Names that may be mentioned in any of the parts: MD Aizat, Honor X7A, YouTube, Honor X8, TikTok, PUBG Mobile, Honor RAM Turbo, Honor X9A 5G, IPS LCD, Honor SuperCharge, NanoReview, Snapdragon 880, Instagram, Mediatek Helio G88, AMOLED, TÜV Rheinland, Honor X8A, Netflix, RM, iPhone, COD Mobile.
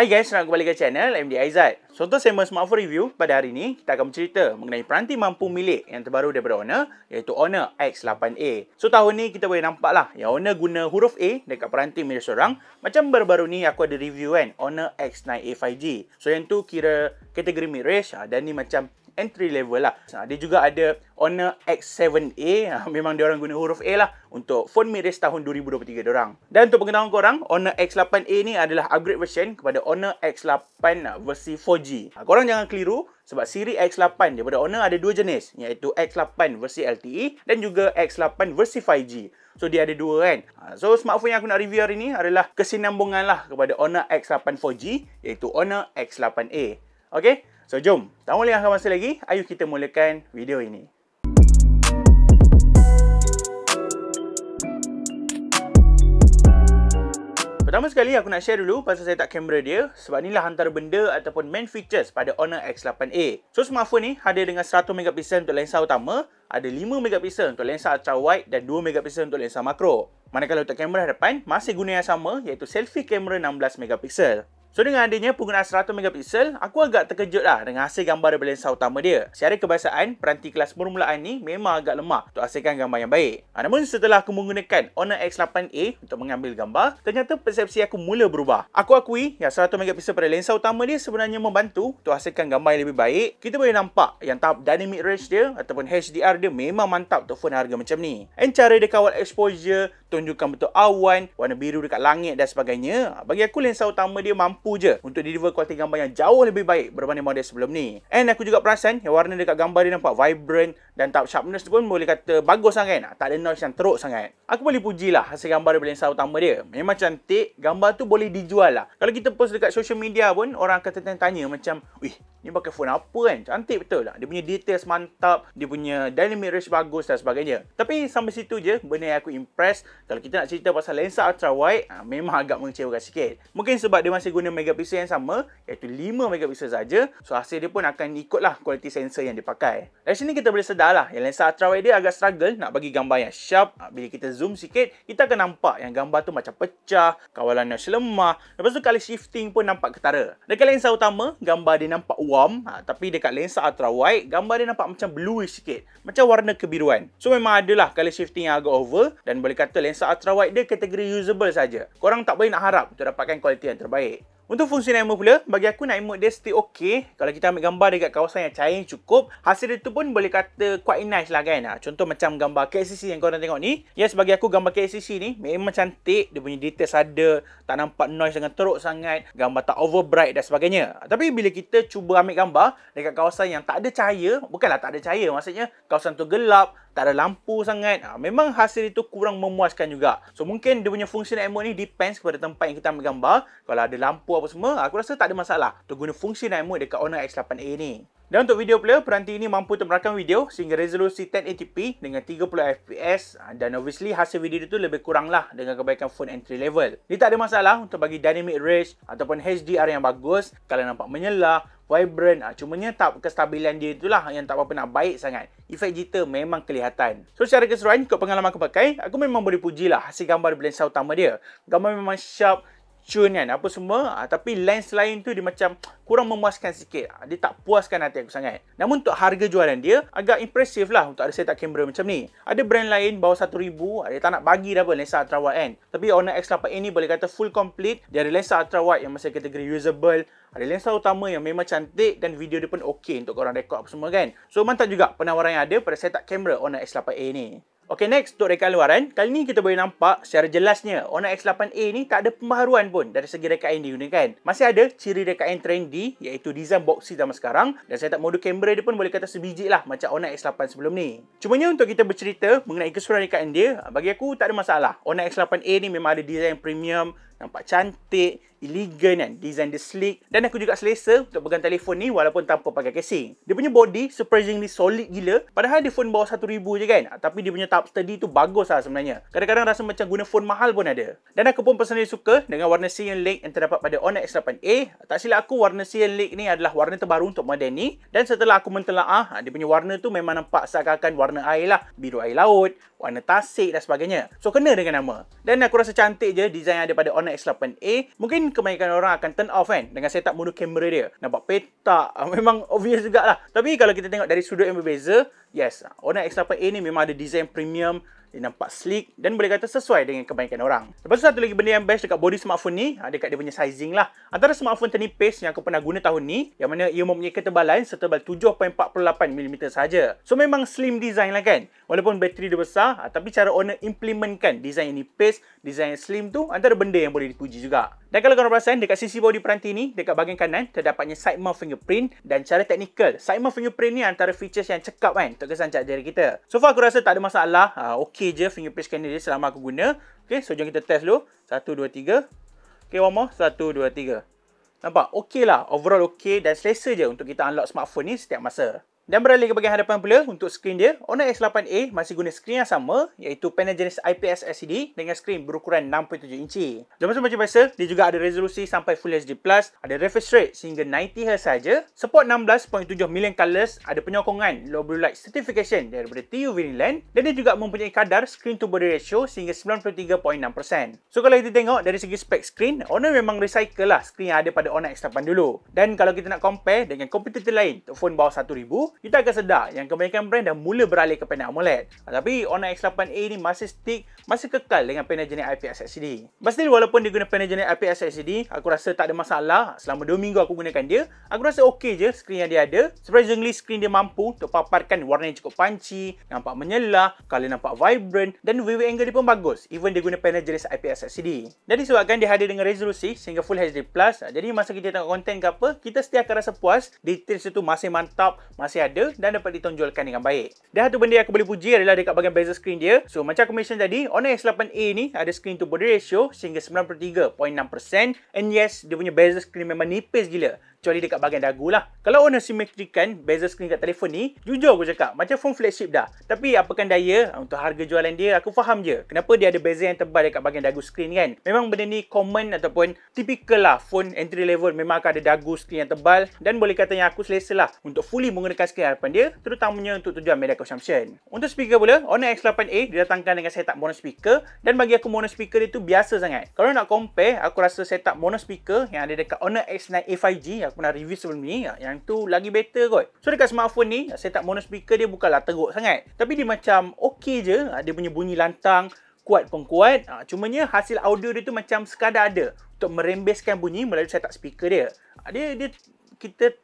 Hai guys, selamat kembali ke channel MD Aizat. Contoh segmen smartphone review pada hari ini, kita akan bercerita mengenai peranti mampu milik yang terbaru daripada Honor, iaitu Honor X8A. So tahun ni kita boleh nampak lah yang Honor guna huruf A dekat peranti milik seorang. Macam baru-baru ni aku ada review kan, Honor X9A 5G. So yang tu kira kategori mid-range dan ni macam entry level lah. Dia juga ada Honor X7A. Memang diorang guna huruf A lah untuk phone mid-range tahun 2023 diorang. Dan untuk pengetahuan korang, Honor X8A ni adalah upgrade version kepada Honor X8 versi 4G. Korang jangan keliru sebab siri X8 daripada Honor ada dua jenis, iaitu X8 versi LTE dan juga X8 versi 5G. So dia ada dua kan. So smartphone yang aku nak review hari ni adalah kesinambungan lah kepada Honor X8 4G, iaitu Honor X8A. Okay? So jom, tak boleh angkat masa lagi, ayo kita mulakan video ini. Pertama sekali aku nak share dulu pasal saya tak kamera dia, sebab inilah antara benda ataupun main features pada Honor X8A. So smartphone ni hadir dengan 100MP untuk lensa utama, ada 5MP untuk lensa ultra wide dan 2MP untuk lensa makro. Manakala untuk kamera depan masih guna yang sama, iaitu selfie kamera 16MP. So dengan adanya penggunaan 100MP, aku agak terkejut lah dengan hasil gambar daripada lensa utama dia. Secara kebiasaan, peranti kelas permulaan ni memang agak lemah untuk hasilkan gambar yang baik. Namun setelah aku menggunakan Honor X8A untuk mengambil gambar, ternyata persepsi aku mula berubah. Aku akui yang 100MP pada lensa utama dia sebenarnya membantu untuk hasilkan gambar yang lebih baik. Kita boleh nampak yang tahap dynamic range dia ataupun HDR dia memang mantap untuk phone harga macam ni. Dan cara dia kawal exposure, tunjukkan bentuk awan, warna biru dekat langit dan sebagainya. Bagi aku lensa utama dia mampu je untuk deliver kualiti gambar yang jauh lebih baik berbanding model sebelum ni. And aku juga perasan yang warna dekat gambar dia nampak vibrant dan tahap sharpness pun boleh kata bagus sangat, tak ada noise yang teruk sangat. Aku boleh pujilah hasil gambar daripada lensa utama dia. Memang cantik, gambar tu boleh dijual lah. Kalau kita post dekat social media pun orang akan tertanya macam, "Wih, ni pakai phone apa kan? Cantik betul lah. Dia punya details mantap, dia punya dynamic range bagus dan sebagainya." Tapi sampai situ je benda yang aku impress. Kalau kita nak cerita pasal lensa ultra wide, memang agak mengecewakan sikit. Mungkin sebab dia masih guna megapiksel yang sama, iaitu 5MP saja. So hasil dia pun akan ikutlah kualiti sensor yang dipakai. Dari sini kita boleh sedar lah yang lensa ultrawide dia agak struggle nak bagi gambar yang sharp. Bila kita zoom sikit, kita akan nampak yang gambar tu macam pecah, kawalan notch lemah. Lepas tu kali shifting pun nampak ketara. Dekat lensa utama, gambar dia nampak warm, tapi dekat lensa ultrawide, gambar dia nampak macam bluish sikit, macam warna kebiruan. So memang adalah kali shifting yang agak over dan boleh kata lensa ultrawide dia kategori usable saja. Korang tak boleh nak harap untuk dapatkan kualiti yang terbaik. Untuk fungsi night mode pula, bagi aku night mode dia still ok. Kalau kita ambil gambar dekat kawasan yang cahaya cukup, hasil dia tu pun boleh kata quite nice lah kan. Contoh macam gambar KCC yang korang tengok ni. Yes, bagi aku gambar KCC ni memang cantik. Dia punya details ada, tak nampak noise dengan teruk sangat, gambar tak over bright dan sebagainya. Tapi bila kita cuba ambil gambar dekat kawasan yang tak ada cahaya, bukanlah tak ada cahaya, maksudnya kawasan tu gelap, tak ada lampu sangat, memang hasil itu kurang memuaskan juga. So mungkin dia punya fungsi night mode ni depends kepada tempat yang kita ambil gambar. Kalau ada lampu apa semua, aku rasa tak ada masalah untuk guna fungsi night mode dekat Honor X8A ni. Dan untuk video pula, peranti ini mampu untuk merakam video sehingga resolusi 1080p dengan 30fps dan obviously hasil video itu lebih kurang lah dengan kebaikan phone entry level. Dia tak ada masalah untuk bagi dynamic range ataupun HDR yang bagus, kalau nampak menyala, vibrant, cumanya tahap kestabilan dia itulah yang tak apa-apa nak baik sangat. Efek jitter memang kelihatan. So secara keseluruhan, ikut pengalaman aku pakai, aku memang boleh puji lah hasil gambar dari lensa utama dia. Gambar memang sharp, cun kan, apa semua. Tapi lens lain tu dia macam kurang memuaskan sikit. Dia tak puaskan hati aku sangat. Namun untuk harga jualan dia, agak impresif lah untuk ada setup kamera macam ni. Ada brand lain bawah RM1,000, dia tak nak bagi dah pun lensa ultrawide kan. Tapi Honor X8A ni boleh kata full complete. Dia ada lensa ultrawide yang masih kategori usable, ada lensa utama yang memang cantik dan video dia pun ok untuk korang rekod apa semua kan. So mantap juga penawaran yang ada pada setup kamera Honor X8A ni. Okay, next untuk rekaan luaran. Kali ni kita boleh nampak secara jelasnya Honor X8A ni tak ada pembaharuan pun dari segi rekaan yang digunakan. Masih ada ciri rekaan trendy, iaitu design boxy zaman sekarang, dan setup modul kamera dia pun boleh kata sebiji lah macam Honor X8 sebelum ni. Cumanya untuk kita bercerita mengenai keseluruhan rekaan dia, bagi aku tak ada masalah. Honor X8A ni memang ada design premium, nampak cantik, elegan kan, design dia sleek. Dan aku juga selesa untuk pegang telefon ni walaupun tanpa pakai casing. Dia punya body surprisingly solid gila. Padahal dia phone bawah RM1,000 je kan, tapi dia punya tahap steady tu bagus lah sebenarnya. Kadang-kadang rasa macam guna phone mahal pun ada. Dan aku pun personally suka dengan warna cyan lake yang terdapat pada Honor X8A. Tak silap aku, warna cyan lake ni adalah warna terbaru untuk model ni. Dan setelah aku mentelaah, dia punya warna tu memang nampak seakan-akan warna air lah. Biru air laut, warna tasik dan sebagainya. So kena dengan nama. Dan aku rasa cantik je design yang ada pada Honor Honor X8A, mungkin kebanyakan orang akan turn off kan dengan setup mono kamera dia. Nampak petak, memang obvious jugalah. Tapi kalau kita tengok dari sudut yang berbeza, yes, Honor X8A ni memang ada design premium. Dia nampak sleek dan boleh kata sesuai dengan kebanyakan orang. Lepas tu satu lagi benda yang best dekat body smartphone ni, dekat dia punya sizing lah. Antara smartphone ternipis yang aku pernah guna tahun ni, yang mana ia mempunyai ketebalan setebal 7.48mm saja. So memang slim design lah kan. Walaupun bateri dia besar, tapi cara Honor implementkan design yang nipis, design yang slim tu antara benda yang boleh dipuji juga. Dan kalau korang perasan, dekat sisi body peranti ni, dekat bahagian kanan, terdapatnya side mount fingerprint. Dan secara teknikal, side mount fingerprint ni antara features yang cekap kan, untuk kesan jari kita. So far aku rasa tak ada masalah, okey je fingerprint scanner dia selama aku guna. Okey, so jom kita test dulu. 1, 2, 3. Okey, one more. 1, 2, 3. Nampak? Okey lah, overall okey dan selesa je untuk kita unlock smartphone ni setiap masa. Dan beralih ke bahagian hadapan pula, untuk skrin dia, Honor X8A masih guna skrin yang sama, iaitu panel jenis IPS LCD dengan skrin berukuran 67 inci. Dan macam biasa, dia juga ada resolusi sampai Full HD+, ada refresh rate sehingga 90Hz saja, support 16.7 million colors, ada penyokongan low blue light certification daripada TÜV Rheinland, dan dia juga mempunyai kadar screen to body ratio sehingga 93.6%. So kalau kita tengok dari segi spek skrin, Honor memang recycle lah skrin yang ada pada Honor X8 dulu. Dan kalau kita nak compare dengan kompetitor lain untuk phone bawah 1000, kita akan sedar yang kebanyakan brand dah mula beralih ke panel AMOLED. Tapi Honor X8A ni masih stick, masih kekal dengan panel jenis IPS LCD. Pasti walaupun dia guna panel jenis IPS LCD, aku rasa tak ada masalah. Selama 2 minggu aku gunakan dia, aku rasa okey je skrin yang dia ada. Surprisingly, skrin dia mampu untuk paparkan warna yang cukup panci, nampak menyelah, color nampak vibrant, dan viewing angle dia pun bagus. Even dia guna panel jenis IPS LCD. Jadi sebabkan dia hadir dengan resolusi sehingga Full HD+, jadi masa kita tengok konten ke apa, kita still akan rasa puas. Details itu masih mantap, masih ada dan dapat ditonjolkan dengan baik. Dan satu benda yang aku boleh puji adalah dekat bahagian bezel screen dia. So macam aku mention tadi, Honor X8A ni ada screen to body ratio sehingga 93.6%. And yes, dia punya bezel screen memang nipis gila, kecuali dekat bahagian dagu lah. Kalau Honor simetrikan bezel screen kat telefon ni, jujur aku cakap, macam phone flagship dah. Tapi apakan daya, untuk harga jualan dia, aku faham je kenapa dia ada bezel yang tebal dekat bahagian dagu screen kan. Memang benda ni common ataupun typical lah, phone entry level memang akan ada dagu screen yang tebal. Dan boleh kata yang aku selesa lah untuk fully menggunakan screen hadapan dia, terutamanya untuk tujuan media consumption. Untuk speaker pula, Honor X8A didatangkan dengan setup mono speaker. Dan bagi aku mono speaker dia tu biasa sangat. Kalau nak compare, aku rasa setup mono speaker yang ada dekat Honor X9A 5G aku pernah review sebelum ni, yang tu lagi better kot. So dekat smartphone ni, setup mono speaker dia bukanlah teruk sangat, tapi dia macam okey je. Dia punya bunyi lantang, kuat pun kuat. Cumanya hasil audio dia tu macam sekadar ada untuk merembeskan bunyi melalui setup speaker dia. Kita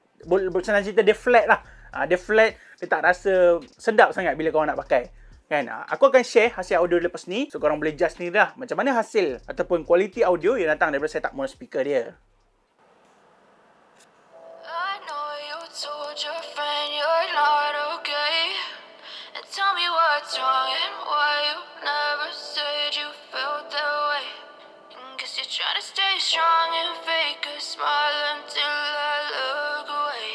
senang cerita dia flat lah. Dia flat, dia tak rasa sedap sangat bila korang nak pakai kan. Aku akan share hasil audio lepas ni, so korang boleh judge sendiri lah macam mana hasil ataupun kualiti audio yang datang daripada setup mono speaker dia. Told your friend you're not okay, and tell me what's wrong and why you never said you felt that way. And guess you're trying to stay strong and fake a smile until I look away.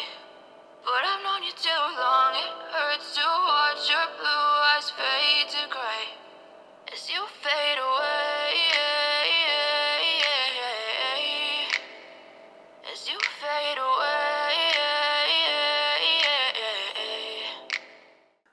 But I've known you too long, it hurts to watch your blue eyes fade to gray as you fade away.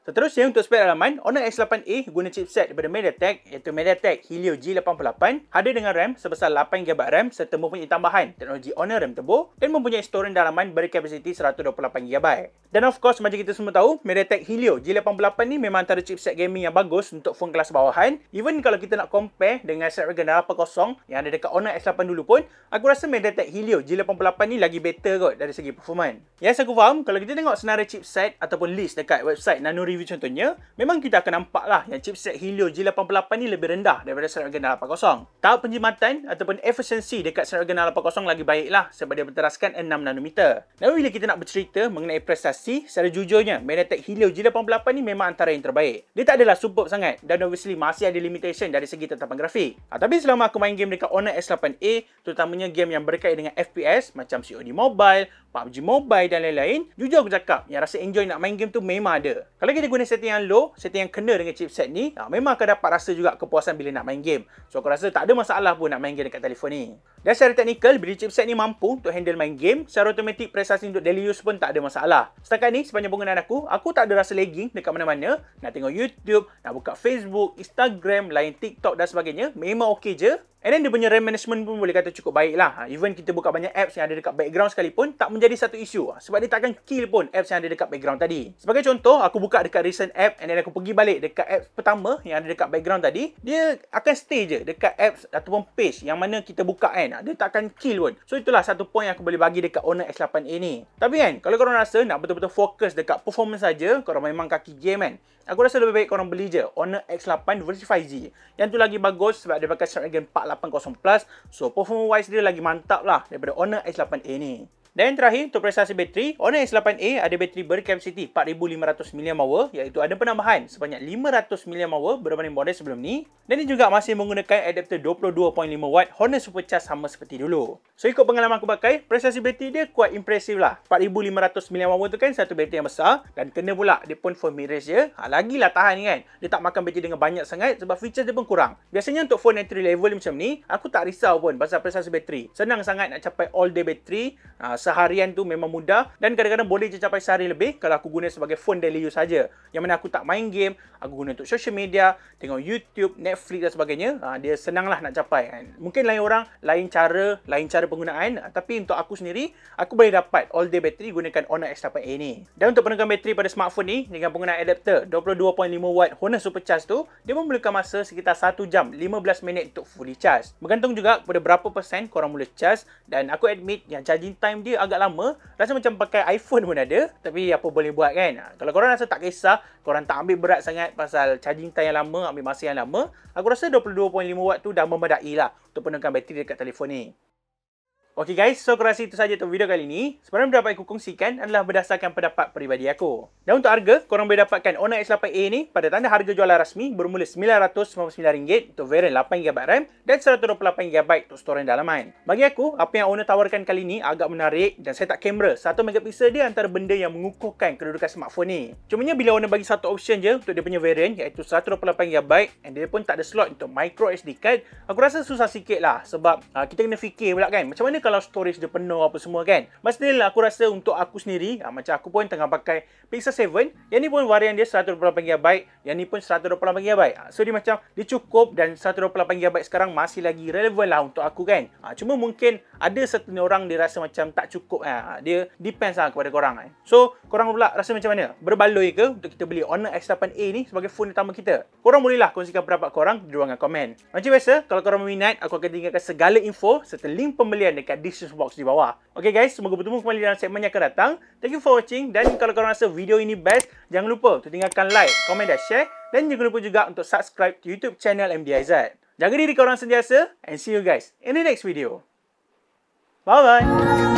Seterusnya untuk spek dalaman, Honor X8A guna chipset daripada Mediatek, iaitu Mediatek Helio G88, hadir dengan RAM sebesar 8GB RAM serta mempunyai tambahan teknologi Honor RAM Turbo dan mempunyai storan dalaman berkapasiti 128GB. Dan of course, macam kita semua tahu, Mediatek Helio G88 ni memang antara chipset gaming yang bagus untuk phone kelas bawahan. Even kalau kita nak compare dengan Snapdragon 880 yang ada dekat Honor X8 dulu pun, aku rasa Mediatek Helio G88 ni lagi better kot dari segi performance. Yes, aku faham kalau kita tengok senarai chipset ataupun list dekat website NanoReview contohnya, memang kita akan nampak lah yang chipset Helio G88 ni lebih rendah daripada Snapdragon 880. Tahap penjimatan ataupun efisiensi dekat Snapdragon 880 lagi baik lah sebab dia berteraskan 6nm. Dan bila kita nak bercerita mengenai prestasi, secara jujurnya Mediatek Helio G88 ni memang antara yang terbaik. Dia tak adalah superb sangat dan obviously masih ada limitation dari segi tetapan grafik. Tapi selama aku main game dekat Honor X8A, terutamanya game yang berkait dengan FPS macam COD Mobile, PUBG Mobile dan lain-lain, jujur aku cakap yang rasa enjoy nak main game tu memang ada. Kalau kita guna setting yang low, setting yang kena dengan chipset ni, memang akan dapat rasa juga kepuasan bila nak main game. So aku rasa tak ada masalah pun nak main game dekat telefon ni. Dan secara teknikal, bila chipset ni mampu untuk handle main game, secara automatik prestasi untuk daily use pun tak ada masalah. Setakat ni, sepanjang penggunaan aku tak ada rasa lagging dekat mana-mana. Nak tengok YouTube, nak buka Facebook, Instagram, lain TikTok dan sebagainya, memang okey je. And then dia punya RAM management pun boleh kata cukup baik lah. Even kita buka banyak apps yang ada dekat background sekalipun, tak menjadi satu isu. Sebab dia takkan kill pun apps yang ada dekat background tadi. Sebagai contoh, aku buka dekat recent app and then aku pergi balik dekat apps pertama yang ada dekat background tadi. Dia akan stay je dekat apps ataupun page yang mana kita buka kan. Dia takkan kill pun. So itulah satu point yang aku boleh bagi dekat Honor X8A ni. Tapi kan, kalau korang rasa nak betul-betul fokus dekat performance saja, korang memang kaki game kan. Aku rasa lebih baik korang beli je Honor X8 versi 5G. Yang tu lagi bagus sebab dia pakai Snapdragon 880 Plus. So performance wise dia lagi mantap lah daripada Honor X8A ni. Dan yang terakhir untuk prestasi bateri, Honor X8A ada bateri berkapasiti 4500 mAh, iaitu ada penambahan sebanyak 500 mAh berbanding model sebelum ni. Dan dia juga masih menggunakan adapter 22.5W Honor SuperCharge sama seperti dulu. So ikut pengalaman aku pakai, prestasi bateri dia kuat impresif lah. 4500 mAh tu kan satu bateri yang besar, dan kena pula dia pun firmware erase je. Lagilah tahan ni kan. Dia tak makan bateri dengan banyak sangat sebab features dia pun kurang. Biasanya untuk phone entry level macam ni, aku tak risau pun pasal prestasi bateri. Senang sangat nak capai all day bateri. Seharian tu memang mudah, dan kadang-kadang boleh je capai sehari lebih kalau aku guna sebagai phone daily use saja. Yang mana aku tak main game, aku guna untuk social media, tengok YouTube, Netflix dan sebagainya. Dia senanglah nak capai kan. Mungkin lain orang, lain cara penggunaan, tapi untuk aku sendiri, aku boleh dapat all day bateri gunakan Honor X8A ni. Dan untuk penekan bateri pada smartphone ni dengan penggunaan adapter 22.5W Honor SuperCharge tu, dia memerlukan masa sekitar 1 jam 15 minit untuk fully charge. Bergantung juga kepada berapa persen korang mula charge, dan aku admit yang charging time dia agak lama, rasa macam pakai iPhone pun ada, tapi apa boleh buat kan. Kalau korang rasa tak kisah, korang tak ambil berat sangat pasal charging time yang lama, ambil masa yang lama, aku rasa 22.5W tu dah memadai lah untuk penuhkan bateri dekat telefon ni. Ok guys, so aku rasa itu saja untuk video kali ni. Sebenarnya pendapat yang aku kongsikan adalah berdasarkan pendapat peribadi aku. Dan untuk harga, korang boleh dapatkan Honor X8A ni pada tanda harga jualan rasmi bermula RM999 untuk varian 8GB RAM dan 128GB untuk storan dalaman. Bagi aku, apa yang Honor tawarkan kali ni agak menarik, dan setup kamera 1MP dia antara benda yang mengukuhkan kedudukan smartphone ni. Cumanya bila Honor bagi satu option je untuk dia punya varian, iaitu 128GB, dan dia pun tak ada slot untuk micro SD card, aku rasa susah sikit lah sebab kita kena fikir pula kan, macam mana kalau storage dia penuh apa semua kan. But still aku rasa untuk aku sendiri, macam aku pun tengah pakai Pixel 7, yang ni pun varian dia 128GB, yang ni pun 128GB. So dia macam dia cukup, dan 128GB sekarang masih lagi relevan lah untuk aku kan. Cuma mungkin ada setengah orang dia rasa macam tak cukup, dia depends lah kepada korang kan. So korang pula rasa macam mana? Berbaloi ke untuk kita beli Honor X8A ni sebagai phone utama kita? Korang bolehlah kongsikan pendapat korang di ruangan komen. Macam biasa, kalau korang minat, aku akan tinggalkan segala info serta link pembelian dekat description box di bawah. Ok guys, semoga bertemu kembali dalam segmen yang akan datang. Thank you for watching, dan kalau korang rasa video ini best, jangan lupa untuk tinggalkan like, komen dan share, dan jangan lupa juga untuk subscribe to YouTube channel MD Aizat. Jaga diri korang sentiasa, and see you guys in the next video. Bye bye.